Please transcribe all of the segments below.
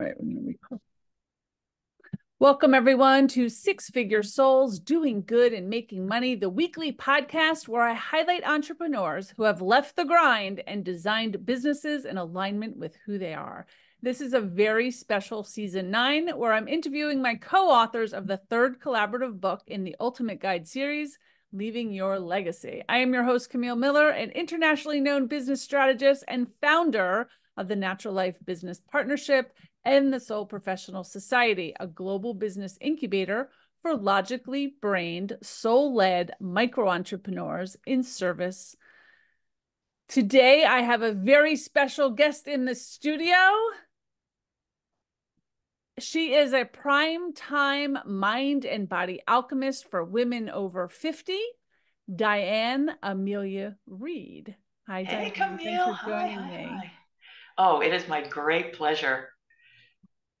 All right, we're going to record. Welcome, everyone, to Six Figure Souls, Doing Good and Making Money, the weekly podcast where I highlight entrepreneurs who have left the grind and designed businesses in alignment with who they are. This is a very special season 9 where I'm interviewing my co-authors of the third collaborative book in the Ultimate Guide series, Leaving Your Legacy. I am your host, Camille Miller, an internationally known business strategist and founder of the Natural Life Business Partnership and the Soul Professional Society, a global business incubator for logically brained, soul-led micro-entrepreneurs in service. Today, I have a very special guest in the studio. She is a prime-time mind and body alchemist for women over 50, Diane Amelia Read. Hi, Diane. Hey, Camille. Thanks for joining me. Hi. Oh, it is my great pleasure.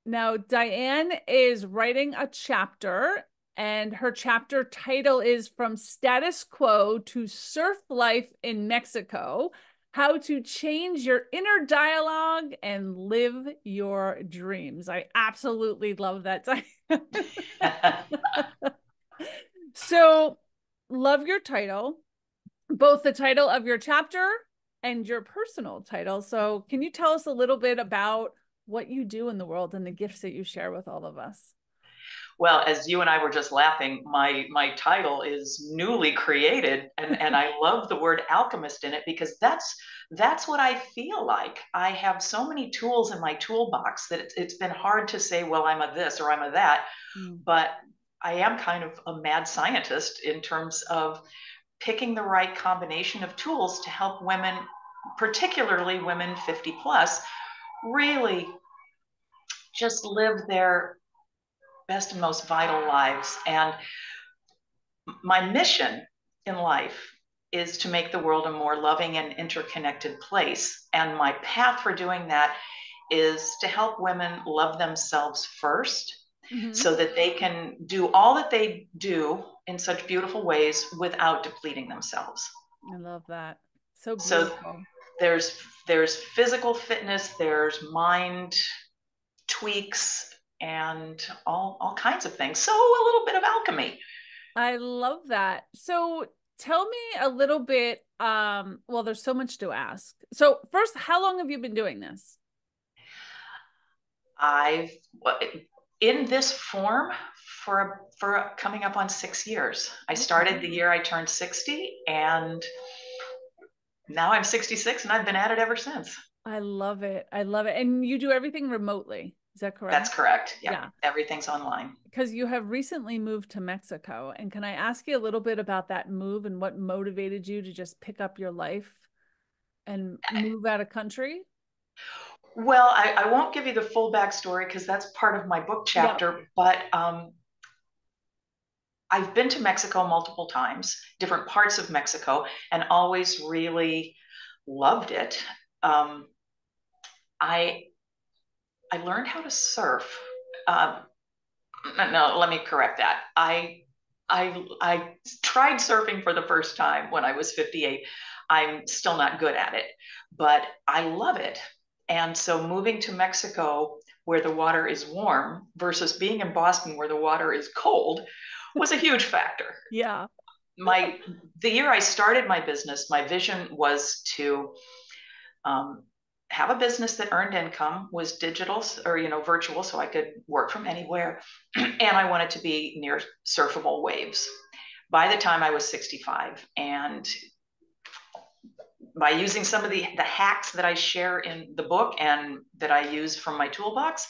Now, Diane is writing a chapter, and her chapter title is From Status Quo to Surf Life in Mexico, How to Change Your Inner Dialogue and Live Your Dreams. I absolutely love that title. So, love your title, both the title of your chapter and your personal title. So, can you tell us a little bit about what you do in the world and the gifts that you share with all of us? Well, as you and I were just laughing, my title is newly created, and I love the word alchemist in it because that's what I feel like. I have so many tools in my toolbox that it's been hard to say, well, I'm a this or I'm a that, but I am kind of a mad scientist in terms of picking the right combination of tools to help women, particularly women 50 plus, really just live their best and most vital lives. And my mission in life is to make the world a more loving and interconnected place. And my path for doing that is to help women love themselves first, so that they can do all that they do in such beautiful ways without depleting themselves. I love that. So beautiful. So there's physical fitness, there's mind tweaks, and all kinds of things. So a little bit of alchemy. I love that. So tell me a little bit, well, there's so much to ask. So first, how long have you been doing this? I've, in this form, for coming up on 6 years. I started the year I turned 60, and now I'm 66, and I've been at it ever since. I love it. I love it. And you do everything remotely. Is that correct? That's correct. Yeah. Everything's online. Because you have recently moved to Mexico. And can I ask you a little bit about that move and what motivated you to just pick up your life and move out of country? Well, I won't give you the full backstory because that's part of my book chapter, but I've been to Mexico multiple times, different parts of Mexico, and always really loved it. I learned how to surf. No, let me correct that. I tried surfing for the first time when I was 58. I'm still not good at it, but I love it. And so moving to Mexico where the water is warm versus being in Boston where the water is cold was a huge factor. Yeah. The year I started my business, my vision was to have a business that earned income, was digital or, virtual, so I could work from anywhere. And I wanted to be near surfable waves. By the time I was 65, and by using some of the hacks that I share in the book and that I use from my toolbox,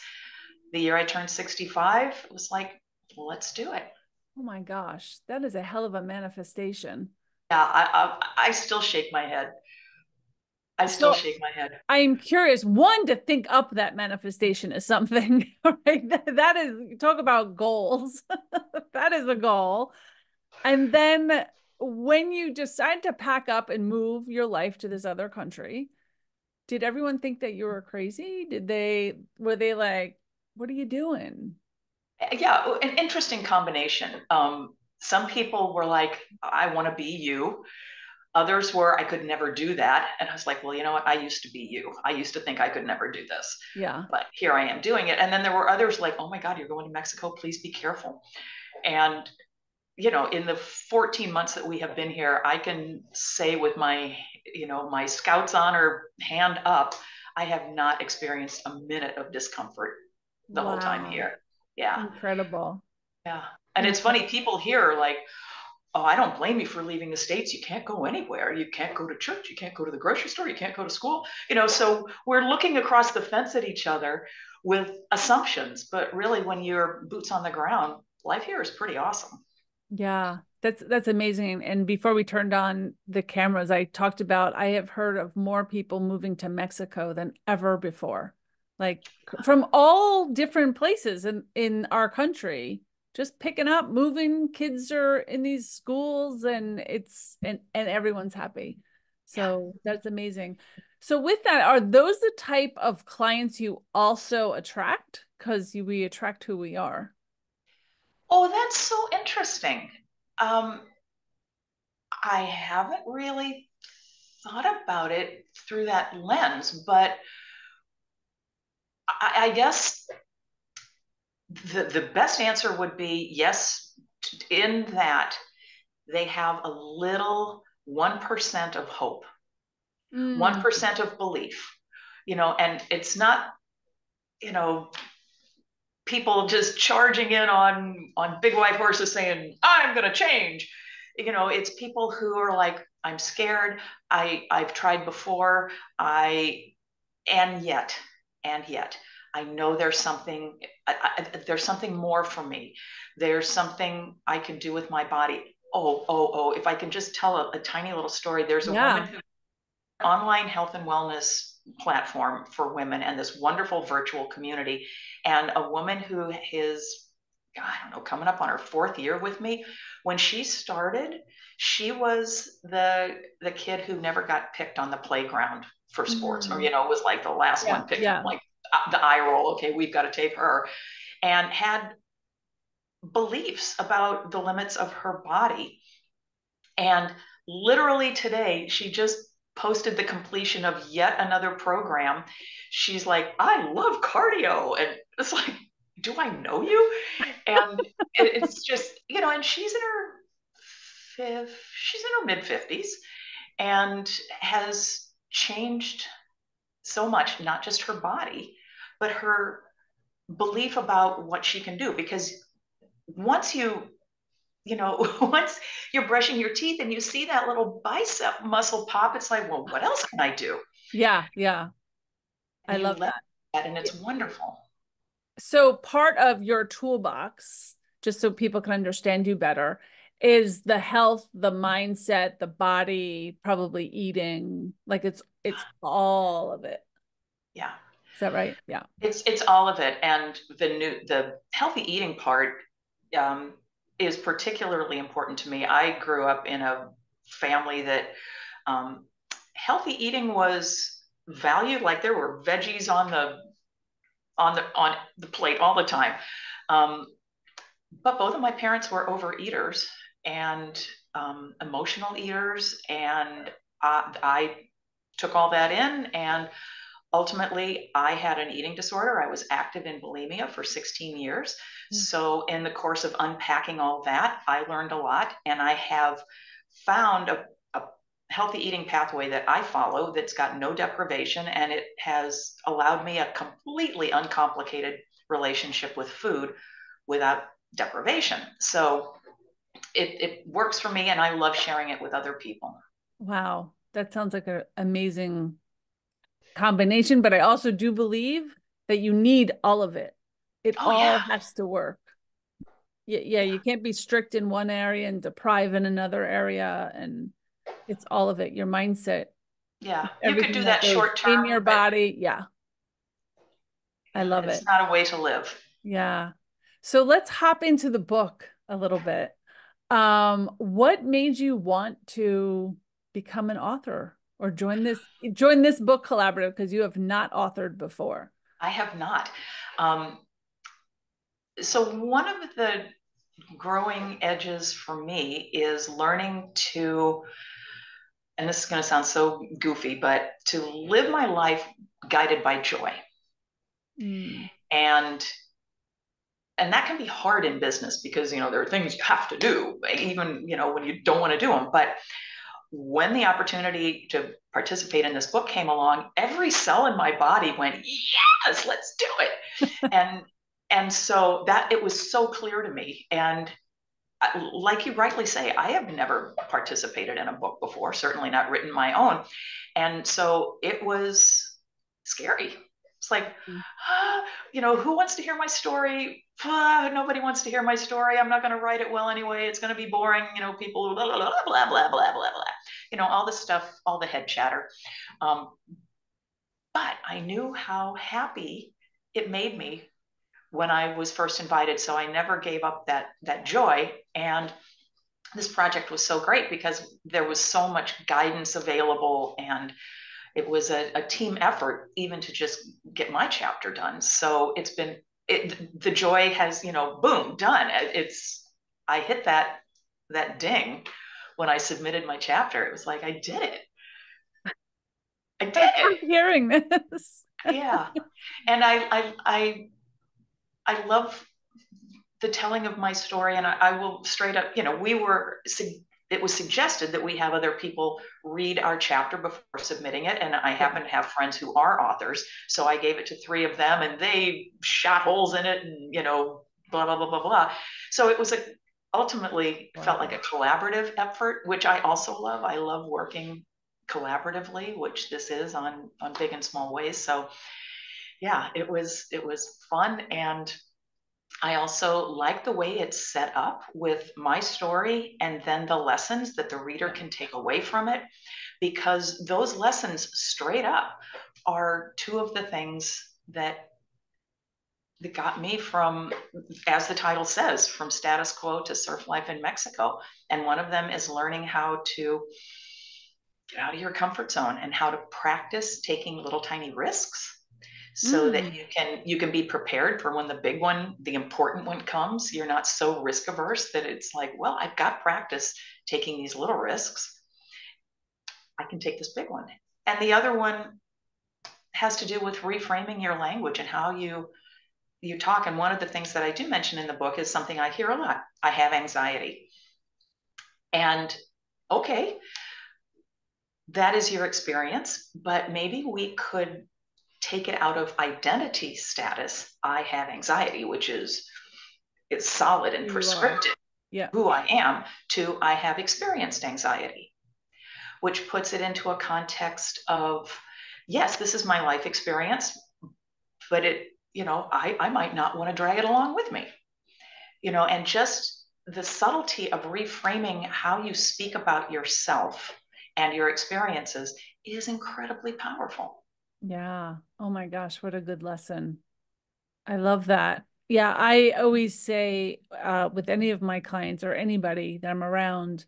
the year I turned 65, it was like, let's do it. Oh my gosh, that is a hell of a manifestation. Yeah, I still shake my head. I still shake my head. I am curious, one, to think up that manifestation is something, right? That is, talk about goals. That is a goal. And then when you decide to pack up and move your life to this other country, did everyone think that you were crazy? Were they like, what are you doing? Yeah, an interesting combination. Some people were like, I want to be you. Others were, I could never do that. And I was like, well, you know what? I used to be you. I used to think I could never do this. Yeah. But here I am doing it. And then there were others like, oh my God, you're going to Mexico. Please be careful. And, you know, in the 14 months that we have been here, I can say with my, you know, my Scout's Honor hand up, I have not experienced a minute of discomfort the whole time here. Yeah. Incredible. Yeah. And it's funny, people here are like, oh, I don't blame you for leaving the States. You can't go anywhere. You can't go to church. You can't go to the grocery store. You can't go to school. You know, so we're looking across the fence at each other with assumptions. But really, when you're boots on the ground, life here is pretty awesome. Yeah, that's amazing. And before we turned on the cameras, I talked about, I have heard of more people moving to Mexico than ever before, like from all different places in our country. Just picking up, moving, kids are in these schools and it's, and everyone's happy. So yeah. That's amazing. So with that, are those the type of clients you also attract? Because we attract who we are. Oh, that's so interesting. I haven't really thought about it through that lens, but I guess the best answer would be yes, in that they have a little 1% of hope, 1% of belief, you know, and it's not, you know, people just charging in on big white horses saying, I'm going to change. You know, it's people who are like, I'm scared. I've tried before. And yet. I know there's something more for me. There's something I can do with my body. Oh, if I can just tell a tiny little story. There's a woman who online health and wellness platform for women and this wonderful virtual community. And a woman who is, I don't know, coming up on her 4th year with me. When she started, she was the kid who never got picked on the playground for sports, or, you know, was like the last one picked. Yeah. Like, the eye roll, okay, we've got to tape her, and had beliefs about the limits of her body. And literally today, she just posted the completion of yet another program. She's like, I love cardio. And it's like, do I know you? And it's just, you know, and she's in her mid 50s and has changed so much, not just her body, but her belief about what she can do. Because once you're brushing your teeth and you see that little bicep muscle pop, it's like, well, what else can I do? Yeah. I love that. And it's wonderful. So part of your toolbox, just so people can understand you better, is the health, the mindset, the body, probably eating, like it's all of it. Yeah. Is that right? Yeah. It's all of it. And the healthy eating part is particularly important to me. I grew up in a family that healthy eating was valued. Like there were veggies on the plate all the time. But both of my parents were overeaters and emotional eaters. And I took all that in. And ultimately, I had an eating disorder. I was active in bulimia for 16 years. So in the course of unpacking all that, I learned a lot. And I have found a healthy eating pathway that I follow that's got no deprivation. And it has allowed me a completely uncomplicated relationship with food without deprivation. So it works for me, and I love sharing it with other people. Wow. That sounds like an amazing combination, but I also do believe that you need all of it. It all has to work. Yeah. You can't be strict in one area and deprive in another area, and it's all of it. Your mindset. Yeah. You could do that short term. In your body. Yeah. I love it. It's not a way to live. Yeah. So let's hop into the book a little bit. What made you want to become an author or join this book collaborative? Because you have not authored before. I have not. So one of the growing edges for me is learning to and this is going to sound so goofy, but to live my life guided by joy. And that can be hard in business because, you know, there are things you have to do, even, you know, when you don't want to do them. But when the opportunity to participate in this book came along, every cell in my body went, yes, let's do it. And so that, it was so clear to me. And like you rightly say, I have never participated in a book before, certainly not written my own. And so it was scary. It's like, you know, who wants to hear my story? Nobody wants to hear my story. I'm not going to write it well anyway. It's going to be boring. You know, people, blah, blah, blah, blah, blah, blah, blah, blah. You know, all this stuff, all the head chatter. But I knew how happy it made me when I was first invited. So I never gave up that joy. And this project was so great because there was so much guidance available, and it was a team effort even to just get my chapter done. So it's been, the joy has, you know, boom, done. I hit that ding when I submitted my chapter. It was like, I did it. I did it. I'm hearing this. Yeah. And I love the telling of my story. And I will straight up, you know, it was suggested that we have other people read our chapter before submitting it. And I happen to have friends who are authors. So I gave it to three of them and they shot holes in it and, you know, blah, blah, blah, blah, blah. So it was ultimately felt like a collaborative effort, which I also love. I love working collaboratively, which this is on big and small ways. So yeah, it was fun. And I also like the way it's set up with my story and then the lessons that the reader can take away from it, because those lessons straight up are two of the things that got me from, as the title says, from status quo to surf life in Mexico. And one of them is learning how to get out of your comfort zone and how to practice taking little tiny risks, so that you can be prepared for when the big one, the important one comes. You're not so risk averse that it's like, well, I've got practice taking these little risks. I can take this big one. And the other one has to do with reframing your language and how you talk. And one of the things that I do mention in the book is something I hear a lot. I have anxiety. And okay, that is your experience, but maybe we could take it out of identity status. I have anxiety, which is solid and prescriptive. Yeah. Who I am, to I have experienced anxiety, which puts it into a context of, yes, this is my life experience, but it, you know, I might not want to drag it along with me, you know. And just the subtlety of reframing how you speak about yourself and your experiences is incredibly powerful. Yeah. Oh my gosh. What a good lesson. I love that. Yeah. I always say with any of my clients or anybody that I'm around,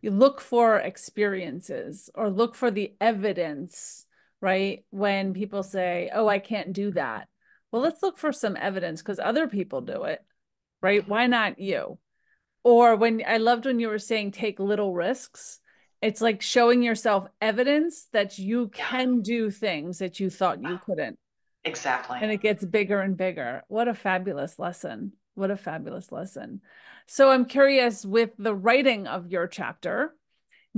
you look for experiences or look for the evidence, right? When people say, oh, I can't do that. Well, let's look for some evidence because other people do it, right? Why not you? Or when I loved when you were saying take little risks. It's like showing yourself evidence that you can do things that you thought you couldn't. Exactly. And it gets bigger and bigger. What a fabulous lesson. What a fabulous lesson. So I'm curious, with the writing of your chapter,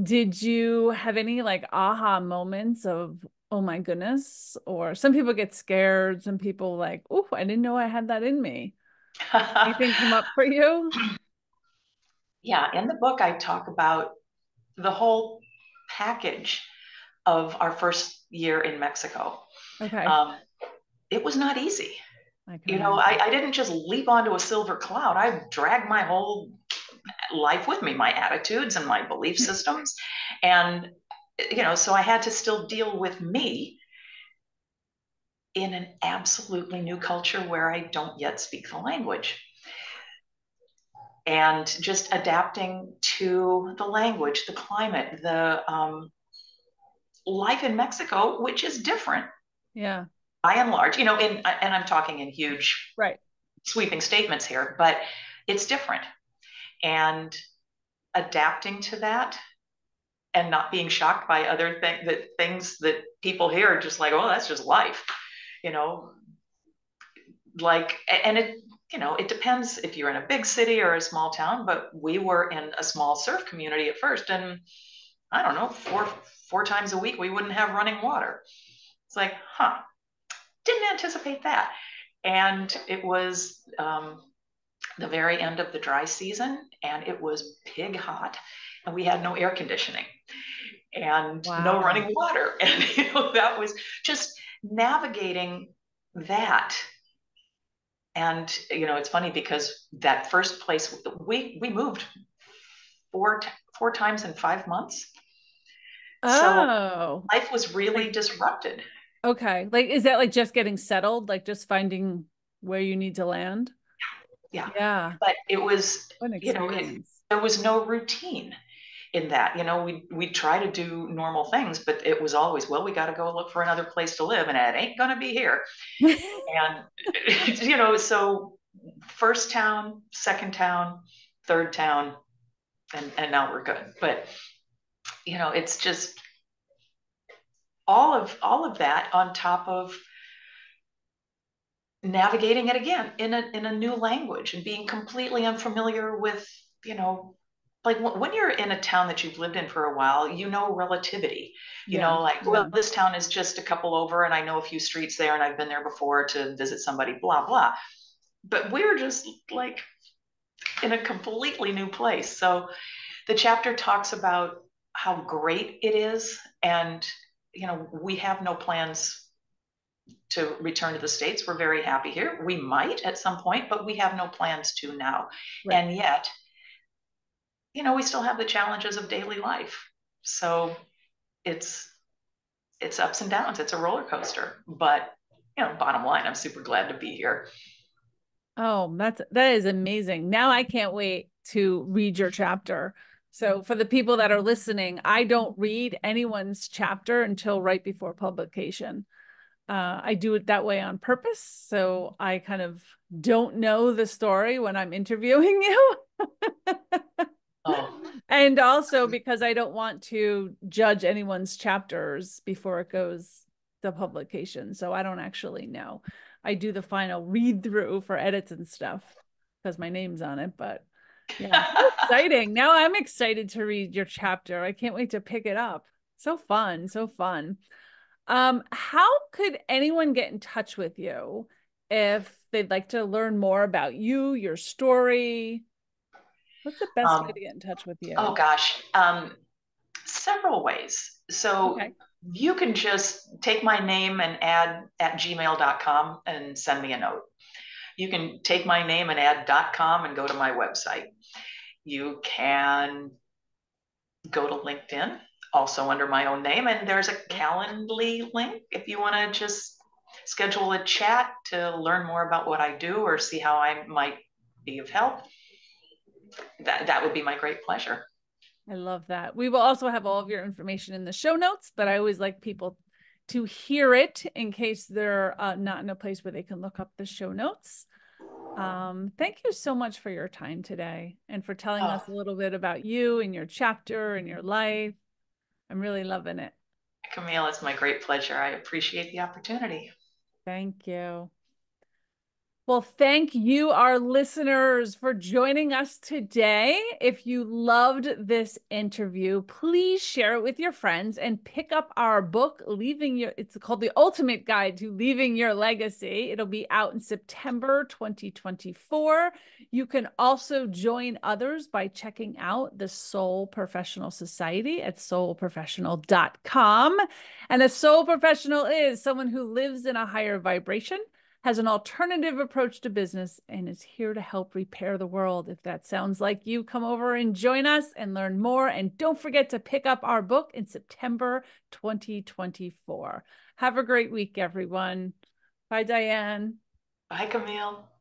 did you have any like aha moments of, oh my goodness, or some people get scared. Some people like, oh, I didn't know I had that in me. Anything come up for you? Yeah. In the book, I talk about the whole package of our first year in Mexico. Okay. It was not easy. You know, I didn't just leap onto a silver cloud. I dragged my whole life with me, my attitudes and my belief systems. And, you know, so I had to still deal with me in an absolutely new culture where I don't yet speak the language. And just adapting to the language, the climate, the life in Mexico, which is different. Yeah. By and large, you know, and I'm talking in huge, sweeping statements here, but it's different. And adapting to that and not being shocked by other things that people hear are just like, oh, that's just life, you know, like, and it, you know, it depends if you're in a big city or a small town, but we were in a small surf community at first. And I don't know, four times a week, we wouldn't have running water. It's like, huh, didn't anticipate that. And it was the very end of the dry season, and it was pig hot, and we had no air conditioning and wow. no running water. And you know, that was just navigating that. And, you know, it's funny because that first place we moved four times in 5 months. Oh, so life was really disrupted. Okay. Like, is that like just getting settled? Like just finding where you need to land? Yeah. Yeah. But it was, you know, there was no routine in that, you know, we try to do normal things, but it was always, well, we got to go look for another place to live, and it ain't going to be here. And, you know, so first town, second town, third town, and now we're good. But, you know, it's just all of that on top of navigating it again in a new language and being completely unfamiliar with, you know, like when you're in a town that you've lived in for a while, you know, relativity, you yeah. know, like, well, this town is just a couple over and I know a few streets there and I've been there before to visit somebody, blah, blah. But we're just like in a completely new place. So the chapter talks about how great it is. And, you know, we have no plans to return to the States. We're very happy here. We might at some point, but we have no plans to now. Right. And yet, you know, we still have the challenges of daily life. So it's ups and downs. It's a roller coaster, but you know, bottom line, I'm super glad to be here. Oh, that is amazing. Now I can't wait to read your chapter. So for the people that are listening, I don't read anyone's chapter until right before publication. I do it that way on purpose. So I kind of don't know the story when I'm interviewing you. Oh. And also because I don't want to judge anyone's chapters before it goes to publication. So I don't actually know. I do the final read through for edits and stuff because my name's on it, but yeah, exciting. Now I'm excited to read your chapter. I can't wait to pick it up. So fun. So fun. How could anyone get in touch with you if they'd like to learn more about you, your story? What's the best way to get in touch with you? Oh gosh. Several ways. So okay. You can just take my name and add @gmail.com and send me a note. You can take my name and add .com and go to my website. You can go to LinkedIn, also under my own name. And there's a Calendly link if you want to just schedule a chat to learn more about what I do or see how I might be of help. That would be my great pleasure. I love that. We will also have all of your information in the show notes, but I always like people to hear it in case they're not in a place where they can look up the show notes. Thank you so much for your time today and for telling us a little bit about you and your chapter and your life. I'm really loving it. Camille, it's my great pleasure. I appreciate the opportunity. Thank you. Well, thank you, our listeners, for joining us today. If you loved this interview, please share it with your friends and pick up our book, it's called The Ultimate Guide to Leaving Your Legacy. It'll be out in September 2024. You can also join others by checking out the Soul Professional Society at soulprofessional.com. And a soul professional is someone who lives in a higher vibration, has an alternative approach to business, and is here to help repair the world. If that sounds like you, come over and join us and learn more. And don't forget to pick up our book in September 2024. Have a great week, everyone. Bye, Diane. Bye, Camille.